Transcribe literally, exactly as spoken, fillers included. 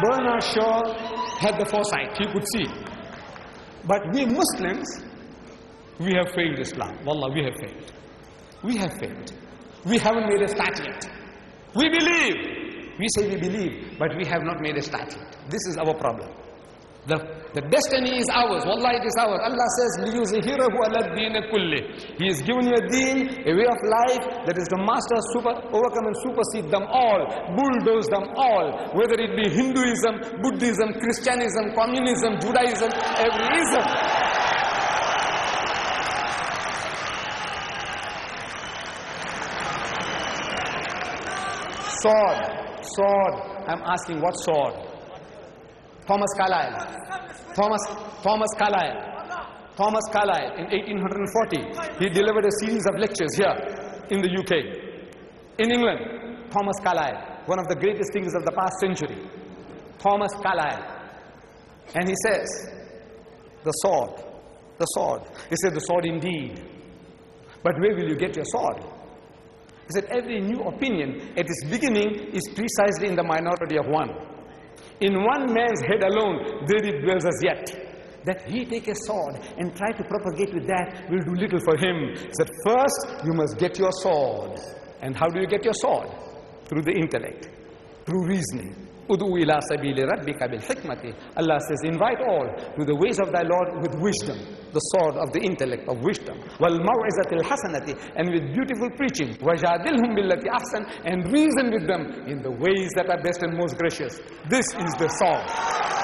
Bernard Shaw had the foresight, he could see. But we Muslims, we have failed Islam. Wallah, we have failed. We have failed. We haven't made a start yet. We believe. We say we believe, but we have not made a start yet. This is our problem. The, the destiny is ours. Wallah, it is ours. Allah says, لِيُزْهِرَهُ عَلَى الدِّينِ كُلِّهِ. He has given you a deen, a way of life that is the master super, overcome and supersede them all, bulldoze them all, whether it be Hinduism, Buddhism, Christianism, Communism, Judaism, every ism. Sword, sword. I'm asking, what sword? Thomas Carlyle. Thomas Thomas Carlyle. Thomas Carlyle in eighteen forty. He delivered a series of lectures here in the U K. In England, Thomas Carlyle, one of the greatest thinkers of the past century. Thomas Carlyle. And he says, the sword, the sword. He said, the sword indeed. But where will you get your sword? He said, every new opinion at its beginning is precisely in the minority of one. In one man's head alone, there it dwells as yet. That he take a sword and try to propagate with that will do little for him. He said, first, you must get your sword. And how do you get your sword? Through the intellect, through reasoning. Udu ila sabili rabbika bil hikmati. Allah says, invite all to the ways of thy Lord with wisdom, the sword of the intellect of wisdom. Wal maw'izatil hasanati, and with beautiful preaching. Wajadilhum billati ahsan, and reason with them in the ways that are best and most gracious. This is the sword.